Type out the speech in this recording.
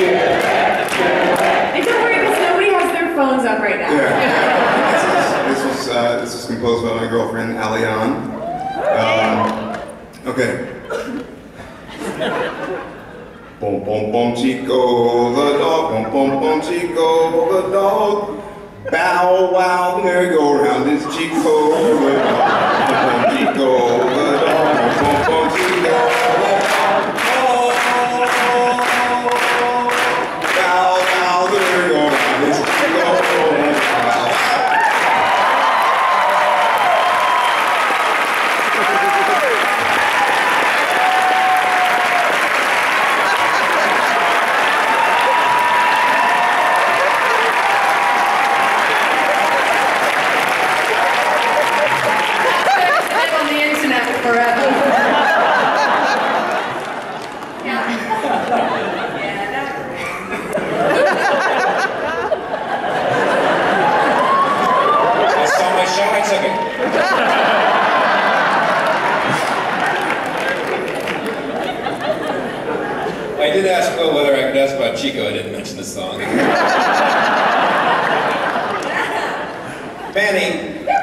Do it. And don't worry, because nobody has their phones up right now. Yeah. This was composed by my girlfriend, Allianne. Okay. Boom, boom, boom, Chico the dog. Boom, boom, boom, Chico the dog. Bow, wow, merry-go-round is Chico the dog. Boom, boom, Chico the dog. Boom, boom, Chico. I did ask Will whether I could ask about Chico. I didn't mention the song. Manny.